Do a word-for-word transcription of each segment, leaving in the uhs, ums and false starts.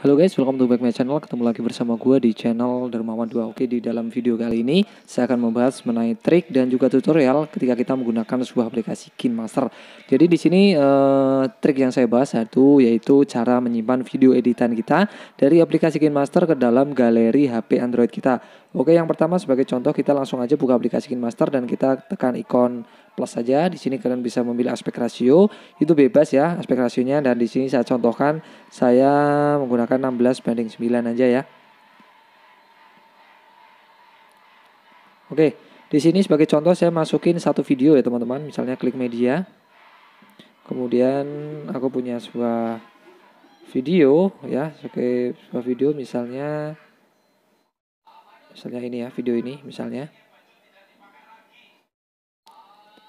Halo guys, welcome to back my channel. Ketemu lagi bersama gue di channel Dermawan dua. Oke, di dalam video kali ini saya akan membahas mengenai trik dan juga tutorial ketika kita menggunakan sebuah aplikasi Kinemaster. Jadi di sini eh, trik yang saya bahas satu yaitu cara menyimpan video editan kita dari aplikasi Kinemaster ke dalam galeri H P Android kita. Oke, yang pertama sebagai contoh kita langsung aja buka aplikasi Kinemaster dan kita tekan ikon plus saja. Di sini kalian bisa memilih aspek rasio, itu bebas ya aspek rasionya, dan di sini saya contohkan saya menggunakan enam belas banding sembilan aja ya. Oke, di sini sebagai contoh saya masukin satu video ya teman-teman, misalnya klik media. Kemudian aku punya sebuah video ya, oke, sebuah video misalnya misalnya ini ya, video ini misalnya.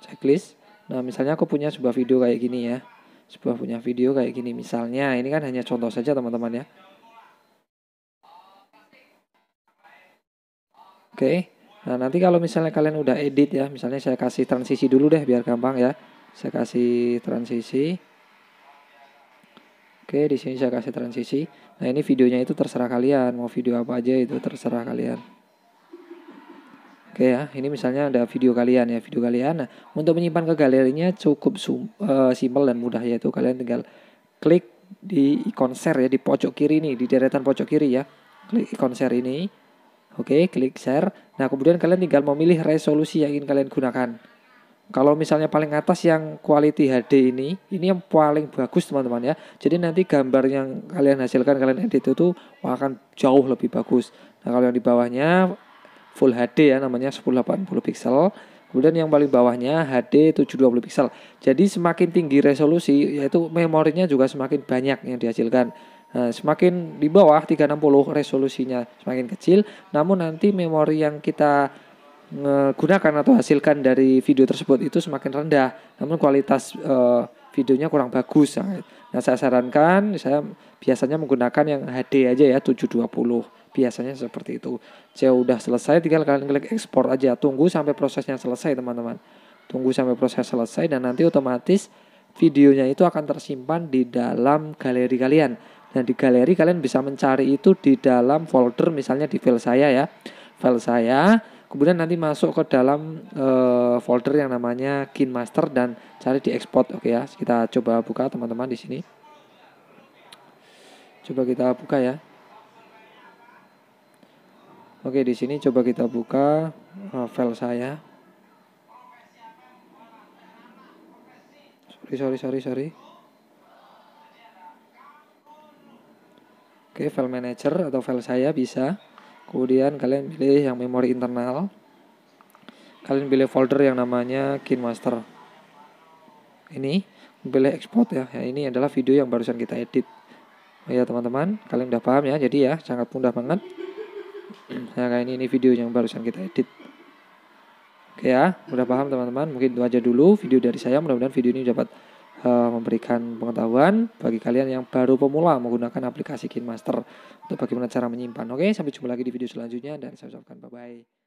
Checklist. Nah, misalnya aku punya sebuah video kayak gini ya. Sebuah punya video kayak gini misalnya. Ini kan hanya contoh saja teman-teman ya. Oke. Nah, nanti kalau misalnya kalian udah edit ya, misalnya saya kasih transisi dulu deh biar gampang ya. Saya kasih transisi. Oke, di sini saya kasih transisi. Nah, ini videonya itu terserah kalian, mau video apa aja itu terserah kalian. Oke ya, ini misalnya ada video kalian ya, video kalian. Nah, untuk menyimpan ke galerinya cukup sum, uh, simpel dan mudah, yaitu kalian tinggal klik di ikon share ya, di pojok kiri nih, di deretan pojok kiri ya. Klik ikon share ini. Oke, klik share. Nah, kemudian kalian tinggal memilih resolusi yang ingin kalian gunakan. Kalau misalnya paling atas yang quality H D ini, ini yang paling bagus teman-teman ya. Jadi nanti gambar yang kalian hasilkan, kalian edit itu akan jauh lebih bagus. Nah, kalau yang di bawahnya Full H D ya, namanya seribu delapan puluh piksel. Kemudian yang paling bawahnya H D tujuh ratus dua puluh piksel. Jadi semakin tinggi resolusi, yaitu memorinya juga semakin banyak yang dihasilkan. Nah, semakin di bawah tiga ratus enam puluh resolusinya semakin kecil, namun nanti memori yang kita gunakan atau hasilkan dari video tersebut itu semakin rendah, namun kualitas uh, videonya kurang bagus. Nah, saya sarankan saya biasanya menggunakan yang H D aja ya, tujuh ratus dua puluh. Biasanya seperti itu. Saya udah selesai, tinggal kalian klik ekspor aja. Tunggu sampai prosesnya selesai teman-teman. Tunggu sampai proses selesai dan nanti otomatis videonya itu akan tersimpan di dalam galeri kalian. Dan di galeri kalian bisa mencari itu di dalam folder, misalnya di file saya ya. File saya, kemudian nanti masuk ke dalam e, folder yang namanya Kinemaster dan cari di export. Oke ya, kita coba buka teman-teman di sini. Coba kita buka ya. Oke, di sini coba kita buka uh, file saya. Sorry, sorry, sorry, sorry. Oke, file manager atau file saya bisa. Kemudian kalian pilih yang memori internal. Kalian pilih folder yang namanya Kinemaster. Ini, pilih export ya. Ya, ini adalah video yang barusan kita edit. Ya teman-teman, kalian udah paham ya. Jadi ya, sangat mudah banget. Nah, kayak ini, ini video yang barusan kita edit. Oke ya, udah paham teman-teman. Mungkin itu aja dulu video dari saya. Mudah-mudahan video ini dapat uh, memberikan pengetahuan bagi kalian yang baru pemula menggunakan aplikasi Kinemaster untuk bagaimana cara menyimpan. Oke, sampai jumpa lagi di video selanjutnya dan saya ucapkan bye-bye.